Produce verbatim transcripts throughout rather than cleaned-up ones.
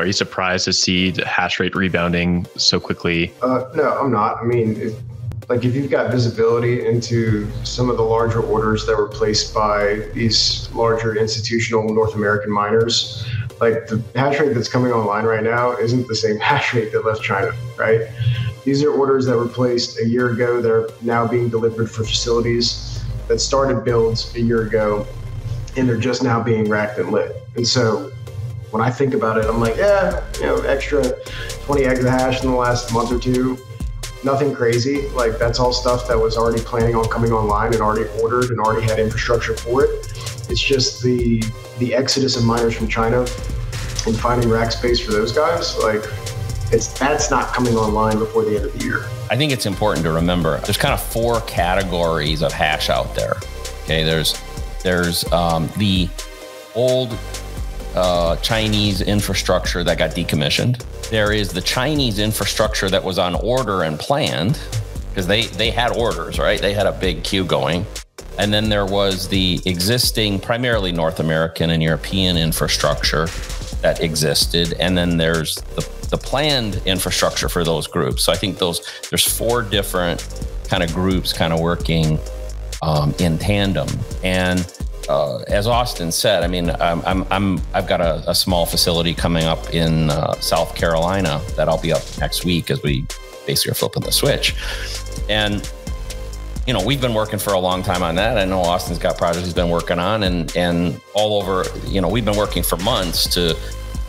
Are you surprised to see the hash rate rebounding so quickly? Uh, no, I'm not. I mean, if, like if you've got visibility into some of the larger orders that were placed by these larger institutional North American miners, like the hash rate that's coming online right now isn't the same hash rate that left China, right? These are orders that were placed a year ago that are now being delivered for facilities that started builds a year ago, and they're just now being racked and lit. And so when I think about it, I'm like, yeah, you know, extra twenty exahash in the last month or two, nothing crazy. Like that's all stuff that was already planning on coming online and already ordered and already had infrastructure for it. It's just the, the exodus of miners from China and finding rack space for those guys. Like it's, that's not coming online before the end of the year. I think it's important to remember there's kind of four categories of hash out there. Okay, there's There's um, the old uh, Chinese infrastructure that got decommissioned. There is the Chinese infrastructure that was on order and planned because they, they had orders, right? They had a big queue going. And then there was the existing, primarily North American and European infrastructure that existed. And then there's the, the planned infrastructure for those groups. So I think those there's four different kind of groups kind of working Um, in tandem. And uh, as Austin said, I mean, I'm, I'm, I'm, I've got a, a small facility coming up in uh, South Carolina that I'll be up next week as we basically are flipping the switch. And, you know, we've been working for a long time on that. I know Austin's got projects he's been working on and, and all over, you know, we've been working for months to,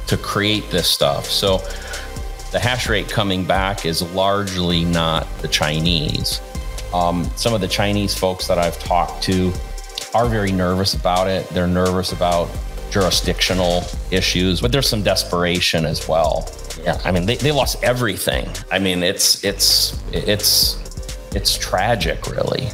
to create this stuff. So the hash rate coming back is largely not the Chinese. Um, some of the Chinese folks that I've talked to are very nervous about it. They're nervous about jurisdictional issues, but there's some desperation as well. Yeah, I mean, they, they lost everything. I mean, it's, it's, it's, it's tragic, really.